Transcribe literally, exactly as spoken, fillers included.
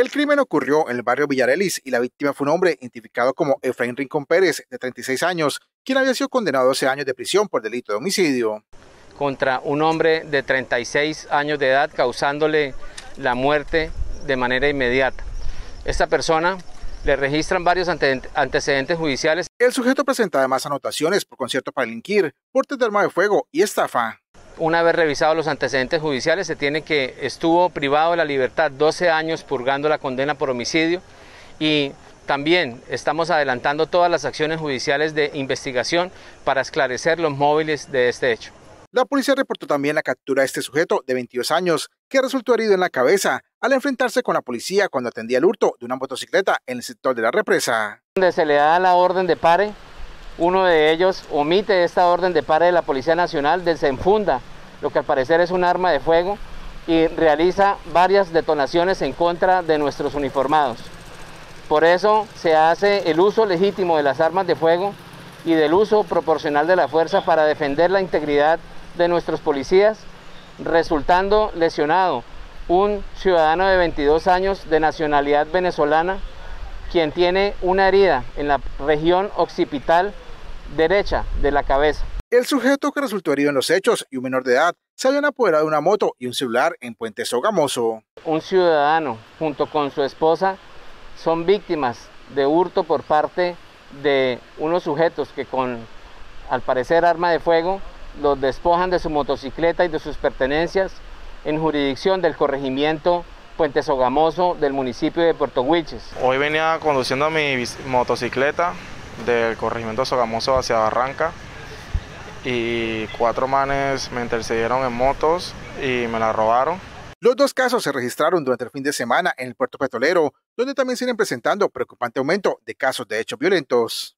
El crimen ocurrió en el barrio Villarelis y la víctima fue un hombre identificado como Efraín Rincón Pérez, de treinta y seis años, quien había sido condenado a doce años de prisión por delito de homicidio. Contra un hombre de treinta y seis años de edad, causándole la muerte de manera inmediata. Esta persona le registran varios antecedentes judiciales. El sujeto presenta además anotaciones por concierto para delinquir, porte de arma de fuego y estafa. Una vez revisados los antecedentes judiciales, se tiene que estuvo privado de la libertad doce años purgando la condena por homicidio, y también estamos adelantando todas las acciones judiciales de investigación para esclarecer los móviles de este hecho. La policía reportó también la captura de este sujeto de veintidós años, que resultó herido en la cabeza al enfrentarse con la policía cuando atendía el hurto de una motocicleta en el sector de la represa. Donde se le da la orden de pare, uno de ellos omite esta orden de pare de la Policía Nacional, desenfunda lo que al parecer es un arma de fuego y realiza varias detonaciones en contra de nuestros uniformados. Por eso se hace el uso legítimo de las armas de fuego y del uso proporcional de la fuerza para defender la integridad de nuestros policías, resultando lesionado un ciudadano de veintidós años de nacionalidad venezolana, quien tiene una herida en la región occipital derecha de la cabeza. El sujeto que resultó herido en los hechos y un menor de edad se habían apoderado de una moto y un celular en Puente Sogamoso. Un ciudadano junto con su esposa son víctimas de hurto por parte de unos sujetos que con, al parecer, arma de fuego, los despojan de su motocicleta y de sus pertenencias en jurisdicción del corregimiento Puente Sogamoso del municipio de Puerto Huiches. Hoy venía conduciendo mi motocicleta del corregimiento Sogamoso hacia Barranca y cuatro manes me intercedieron en motos y me la robaron. Los dos casos se registraron durante el fin de semana en el puerto petrolero, donde también siguen presentando preocupante aumento de casos de hechos violentos.